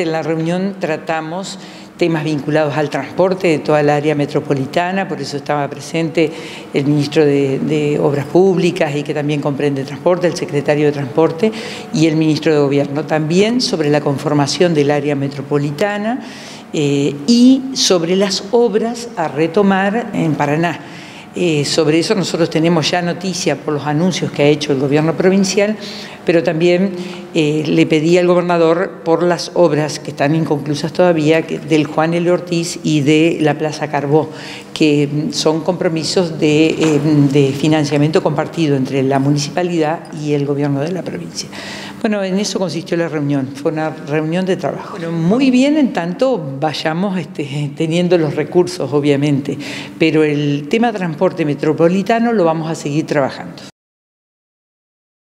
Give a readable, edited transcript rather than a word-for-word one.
De la reunión tratamos temas vinculados al transporte de toda el área metropolitana, por eso estaba presente el ministro de Obras Públicas y que también comprende transporte, el secretario de Transporte y el ministro de Gobierno. También sobre la conformación del área metropolitana y sobre las obras a retomar en Paraná. Sobre eso nosotros tenemos ya noticia por los anuncios que ha hecho el gobierno provincial, pero también le pedí al gobernador por las obras que están inconclusas todavía del Juan L. Ortiz y de la Plaza Carbó, que son compromisos de financiamiento compartido entre la municipalidad y el gobierno de la provincia. Bueno, en eso consistió la reunión, fue una reunión de trabajo. Bueno, muy bien en tanto vayamos teniendo los recursos, obviamente, pero el tema transporte metropolitano lo vamos a seguir trabajando.